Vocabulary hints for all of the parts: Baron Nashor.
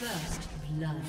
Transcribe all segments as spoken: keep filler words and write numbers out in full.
First blood.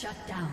Shut down.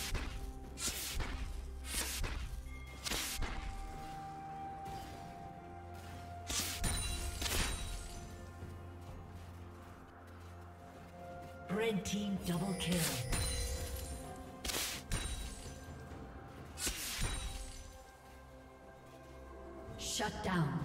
Red team double kill. Shut down.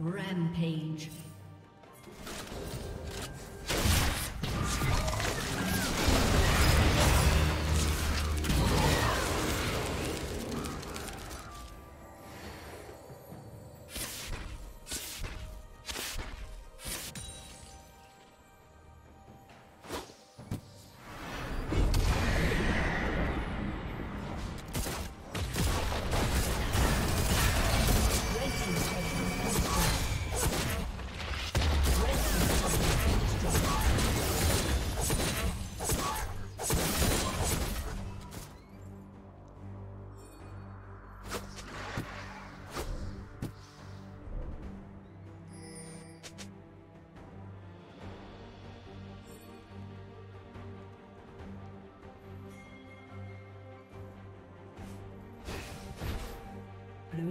Rampage. Blue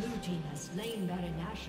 Blue team has slain Baron Nashor.